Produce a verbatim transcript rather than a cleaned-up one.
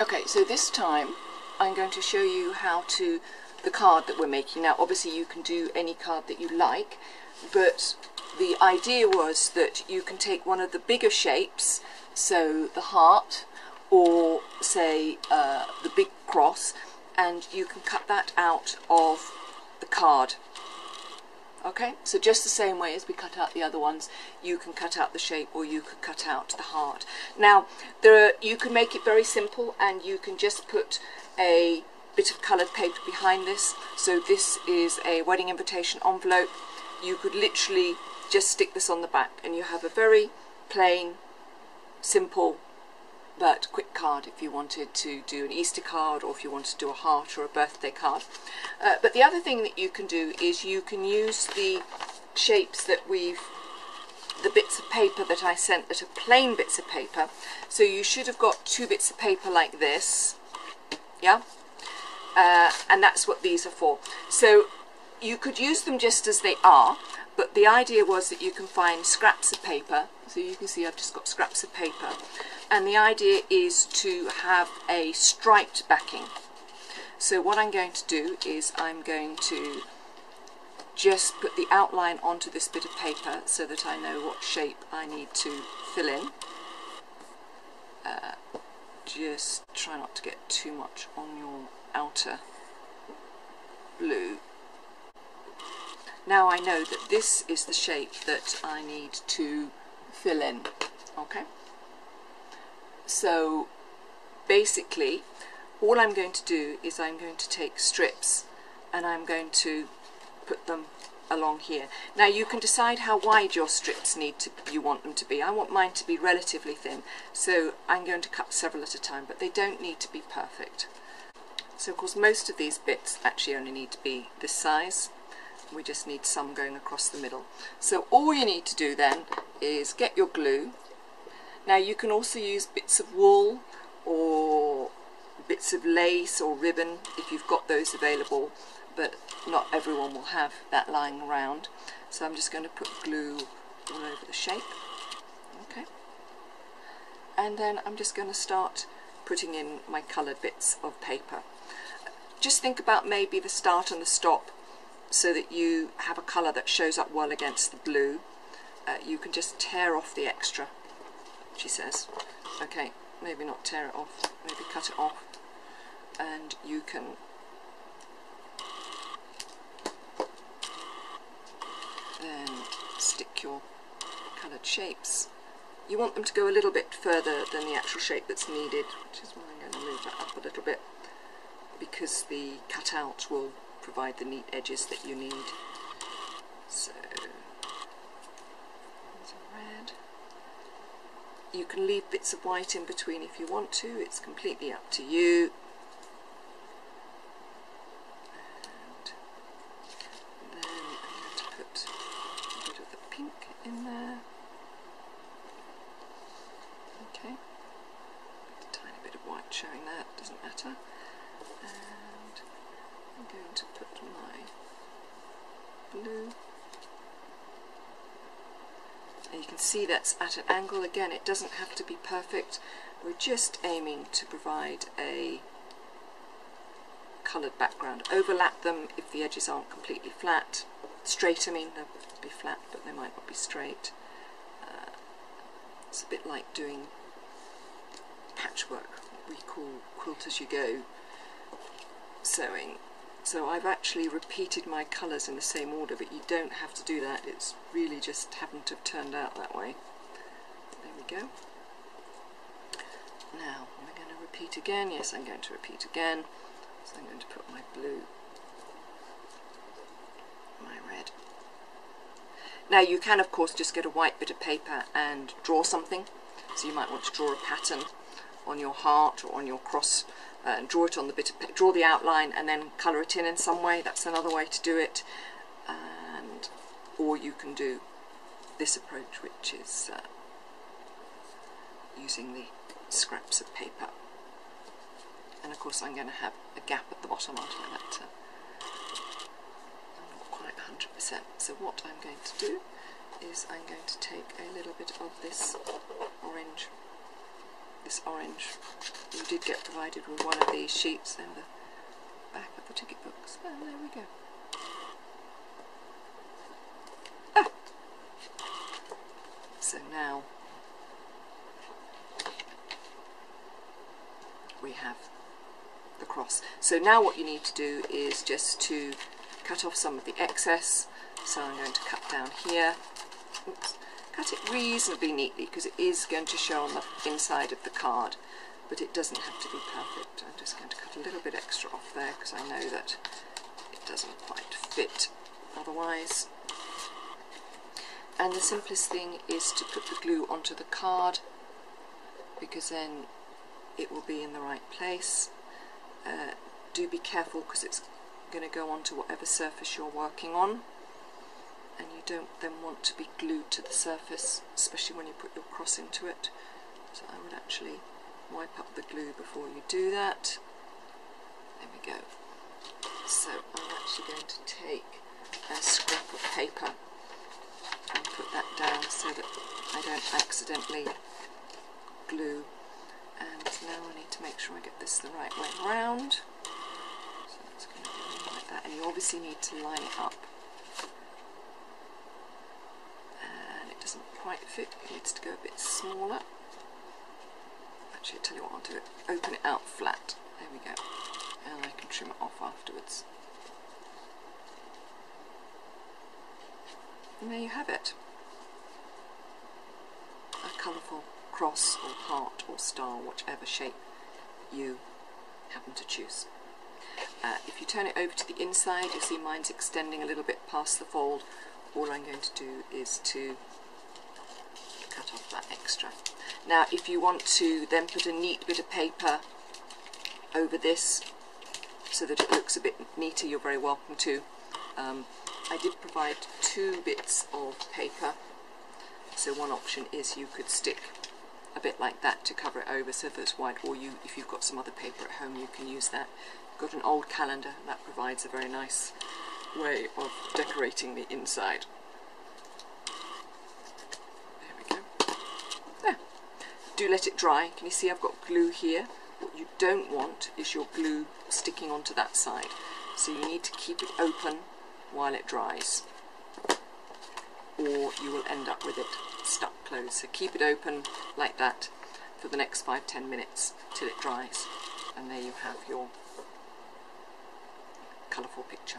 Okay, so this time I'm going to show you how to the card that we're making. Now obviously you can do any card that you like, but the idea was that you can take one of the bigger shapes, so the heart or say uh, the big cross, and you can cut that out of the card. Okay, so just the same way as we cut out the other ones, you can cut out the shape or you could cut out the heart. Now there are, you can make it very simple and you can just put a bit of coloured paper behind this. So this is a wedding invitation envelope. You could literally just stick this on the back and you have a very plain, simple but quick card if you wanted to do an Easter card, or if you wanted to do a heart or a birthday card. Uh, but the other thing that you can do is you can use the shapes that we've, the bits of paper that I sent that are plain bits of paper. So you should have got two bits of paper like this, yeah? Uh, and that's what these are for. So you could use them just as they are, but the idea was that you can find scraps of paper. So you can see I've just got scraps of paper, and the idea is to have a striped backing. So what I'm going to do is I'm going to just put the outline onto this bit of paper so that I know what shape I need to fill in. Uh, just try not to get too much on your outer blue. Now I know that this is the shape that I need to fill in. Okay, so basically all I'm going to do is I'm going to take strips and I'm going to put them along here. Now you can decide how wide your strips need to, you want them to be. I want mine to be relatively thin, so I'm going to cut several at a time, but they don't need to be perfect. So of course most of these bits actually only need to be this size. We just need some going across the middle. So all you need to do then is get your glue. Now you can also use bits of wool or bits of lace or ribbon if you've got those available, but not everyone will have that lying around. So I'm just going to put glue all over the shape. Okay. And then I'm just going to start putting in my coloured bits of paper. Just think about maybe the start and the stop, so that you have a colour that shows up well against the blue. Uh, you can just tear off the extra, she says. Okay, maybe not tear it off, maybe cut it off, and you can then stick your coloured shapes. You want them to go a little bit further than the actual shape that's needed, which is why I'm going to move that up a little bit, because the cutout will provide the neat edges that you need. So there's a red. You can leave bits of white in between if you want to, it's completely up to you. And then I'm going to put a bit of the pink in there. Okay, a tiny bit of white showing there, doesn't matter. And I'm going to put my blue, and you can see that's at an angle. Again, it doesn't have to be perfect, we're just aiming to provide a coloured background. Overlap them if the edges aren't completely flat, straight I mean, they'll be flat but they might not be straight. Uh, it's a bit like doing patchwork, what we call quilt as you go sewing. So I've actually repeated my colours in the same order, but you don't have to do that, it's really just happened to have turned out that way. There we go. Now am I going to repeat again? Yes, I'm going to repeat again. So I'm going to put my blue, my red. Now you can of course just get a white bit of paper and draw something. So you might want to draw a pattern on your heart or on your cross, uh, and draw it on the bit of, draw the outline and then colour it in in some way. That's another way to do it. And or you can do this approach, which is uh, using the scraps of paper. And of course I'm going to have a gap at the bottom, aren't I? That, uh, I'm not quite one hundred percent. So what I'm going to do is I'm going to take a little bit of this orange, this orange. We did get provided with one of these sheets in the back of the ticket books. And there we go. Ah! So now we have the cross. So now what you need to do is just to cut off some of the excess. So I'm going to cut down here. Oops. Cut it reasonably neatly because it is going to show on the inside of the card, but it doesn't have to be perfect. I'm just going to cut a little bit extra off there because I know that it doesn't quite fit otherwise. And the simplest thing is to put the glue onto the card because then it will be in the right place. Uh, do be careful because it's going to go onto whatever surface you're working on, and you don't then want to be glued to the surface, especially when you put your cross into it. So I would actually wipe up the glue before you do that. There we go. So I'm actually going to take a scrap of paper and put that down so that I don't accidentally glue. And now I need to make sure I get this the right way around. So that's going to go in like that, and you obviously need to line it up. Doesn't quite fit, it needs to go a bit smaller. Actually, I'll tell you what I'll do, open it out flat, there we go, and I can trim it off afterwards. And there you have it, a colourful cross or heart or star, whichever shape you happen to choose. Uh, if you turn it over to the inside, you'll see mine's extending a little bit past the fold. All I'm going to do is to cut off that extra. Now if you want to then put a neat bit of paper over this so that it looks a bit neater, you're very welcome to. Um, I did provide two bits of paper, so one option is you could stick a bit like that to cover it over so that it's white, or you, if you've got some other paper at home, you can use that. You've got an old calendar, that provides a very nice way of decorating the inside. Do let it dry. Can you see I've got glue here? What you don't want is your glue sticking onto that side. So you need to keep it open while it dries, or you will end up with it stuck closed. So keep it open like that for the next five, ten minutes till it dries. And there you have your colourful picture.